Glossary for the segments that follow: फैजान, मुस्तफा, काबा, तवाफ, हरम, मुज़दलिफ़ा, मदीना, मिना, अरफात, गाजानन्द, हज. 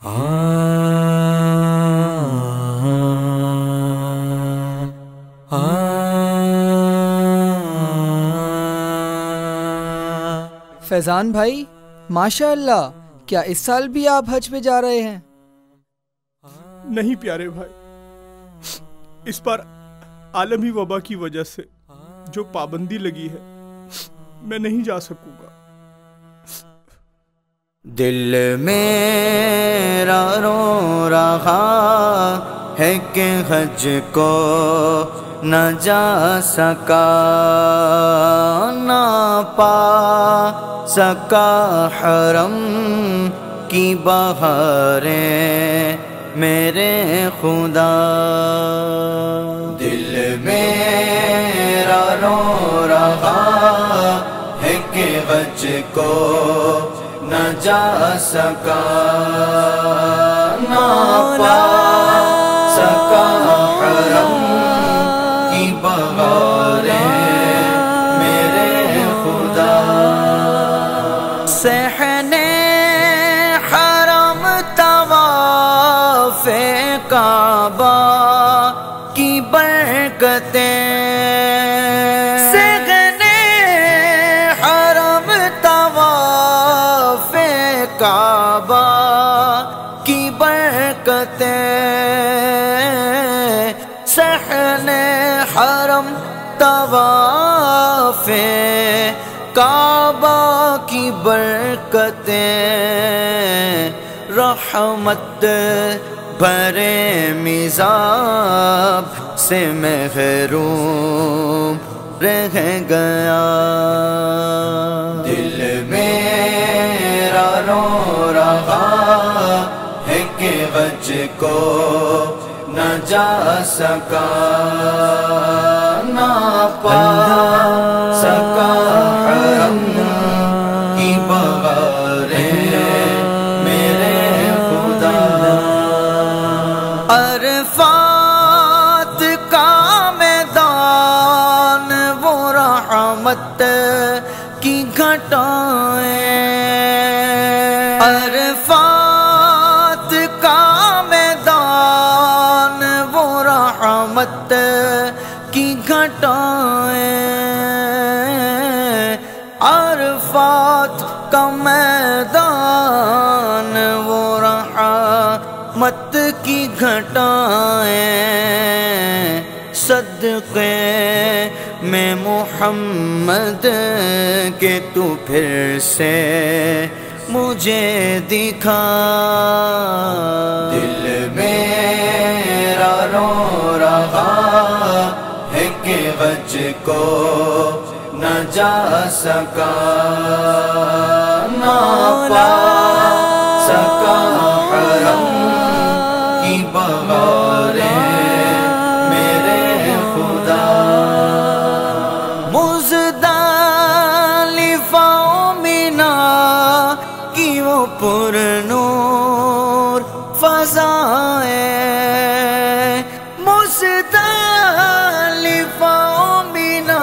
फैजान भाई, माशाअल्लाह, क्या इस साल भी आप हज पे जा रहे हैं? नहीं प्यारे भाई, इस बार आलमी वबा की वजह से जो पाबंदी लगी है मैं नहीं जा सकूंगा। दिल मेरा रो रहा है कि हज को न जा सका, ना पा सका हरम की बहारें मेरे खुदा। दिल मेरा रो रहा है कि हज को न जा सका, ना पा सका हरम की बहारें मेरे खुदा। सहने हरम तवाफे काबा की बरकतें, सहने हरम तवाफे काबा की बरकतें, सहने हरम तवाफे काबा की बरकतें, रहमत भरे मिजाब से महरूम रह गया। दिल मेरा रो रहा है कि हज को न जा सका, ना पा सका हरम की बहारें मेरे खुदा। अरफात का मैदान वो रहमत की घटाएं, अरफात का मैदान वो रहमत की घटाएं, अरफात का मैदान वो रहमत की घटाएं, सदक़े में मोहम्मद के तू फिर से मुझे दिखा। दिल मेरा रो रहा है कि हज को न जा सका, ना पा सका हरम की बहारें मेरे खुदा। मुज़दलिफ़ा मिना की वो पुरनूर फ़ज़ाएं, मुज़दलिफ़ा मिना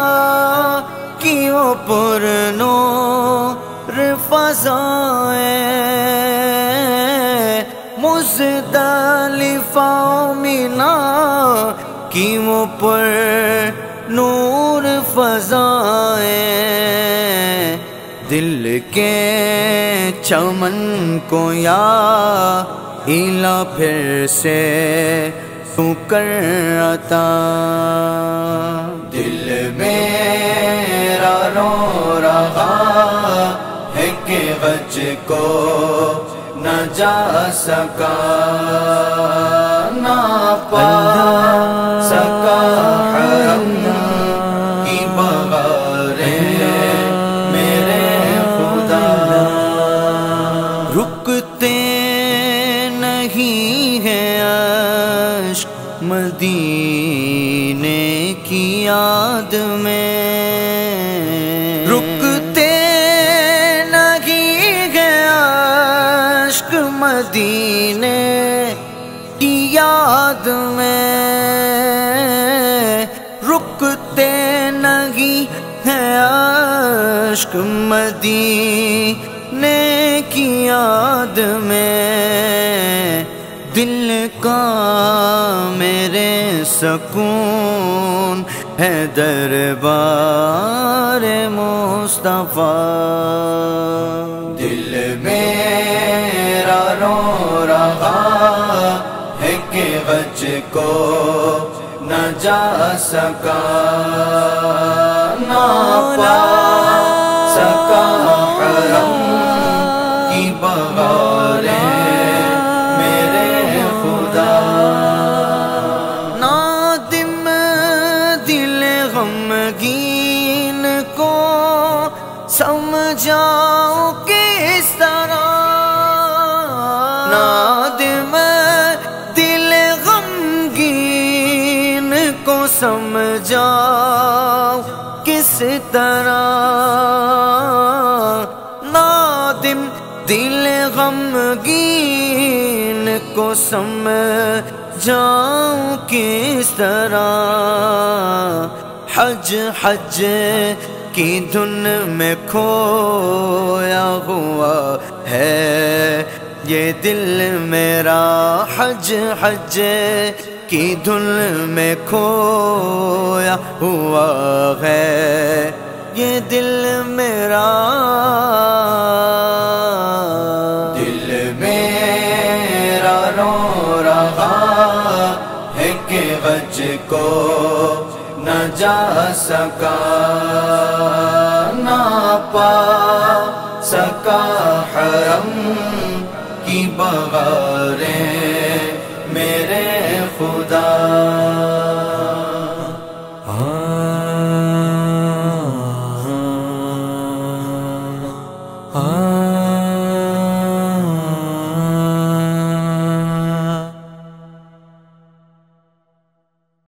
की वो पुरनूर फ़ज़ाएं, मुज़दलिफ़ा मिना की वो पुरनूर फ़ज़ाएं। दिल के चमन को या हिला फिर से तू कर अता। दिल मेरा रो रहा है कि हज को न जा सका, ना पा सका हरम की बहारें मेरे खुदा। रुकते नहीं हैं अश्क मदीने की याद में, रुकते नहीं हैं अश्क मदीने की याद में, रुकते नहीं हैं अश्क मदीने की याद में। दिल का मेरे सकून है दरबार मुस्तफा। दिल मेरा रो रहा है कि मुझको न जा सका ना पा सका हरम की बगारे मेरे खुदा। नादिम दिल गमगीन को समझाओ किस तरह, नादिम दिल गमगीन को समझाओ किस तरह। नादिम दिल गमगीन को समझाऊं किस तरह। हज हज की धुन में खोया हुआ है ये दिल मेरा, हज हज की धुन में खोया हुआ है ये दिल मेरा। दिल मेरा रो रहा है कि मुझको न जा सका ना पा सका हरम की बगारे मेरे खुदा।